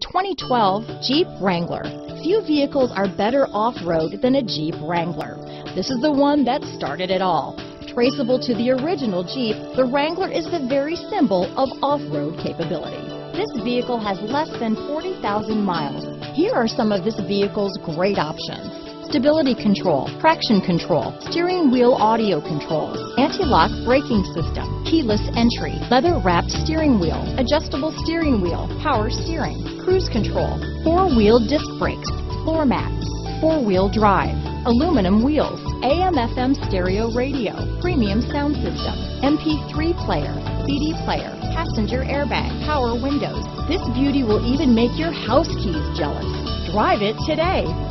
the 2012 Jeep Wrangler. Few vehicles are better off-road than a Jeep Wrangler. This is the one that started it all. Traceable to the original Jeep, the Wrangler is the very symbol of off-road capability. This vehicle has less than 40,000 miles. Here are some of this vehicle's great options: stability control, traction control, steering wheel audio controls, anti-lock braking system, keyless entry, leather-wrapped steering wheel, adjustable steering wheel, power steering, cruise control, four-wheel disc brakes, floor mats, four-wheel drive, aluminum wheels, AM/FM stereo radio, premium sound system, MP3 player, CD player, passenger airbag, power windows. This beauty will even make your house keys jealous. Drive it today.